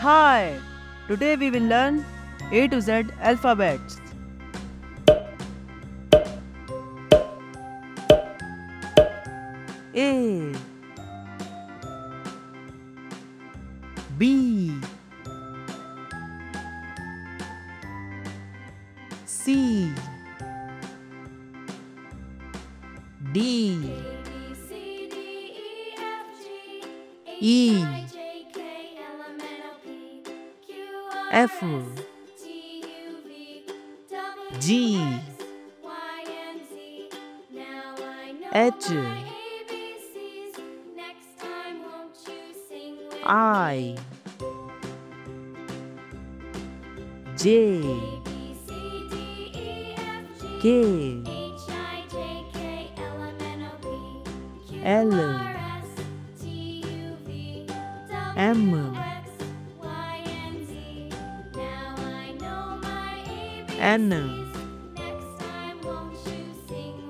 Hi! Today we will learn A to Z alphabets. A B C D E F G H I J K L M N Next time won't you sing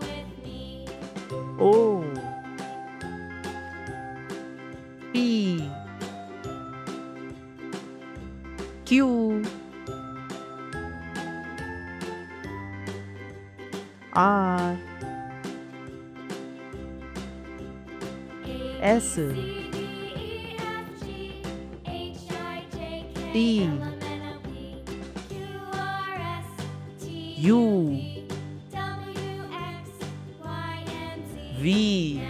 with me? O P Q R S T U V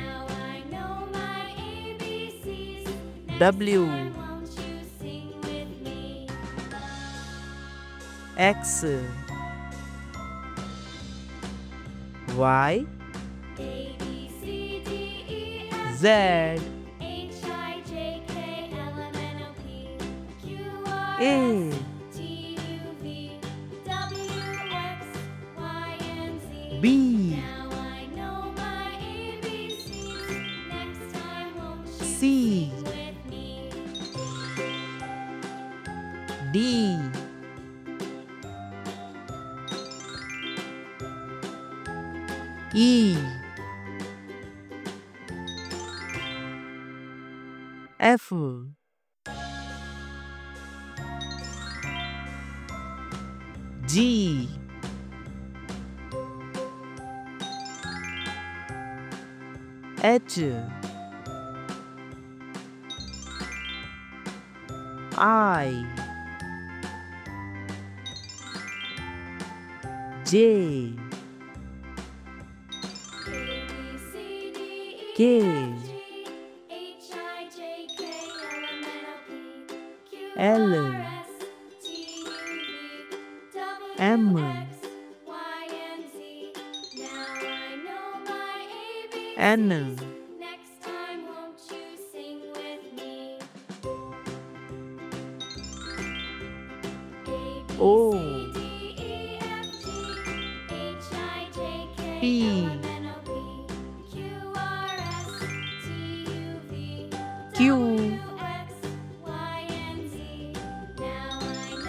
W X Y Z A B C D E F G H I J K L M N Next time won't you sing with me? O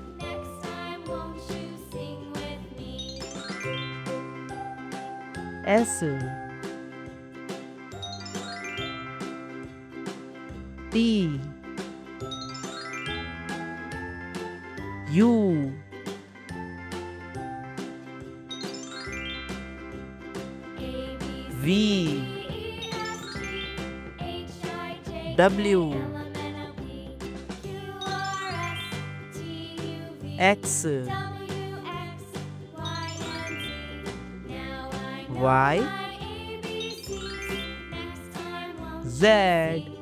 P Q R S T U V W X Y Z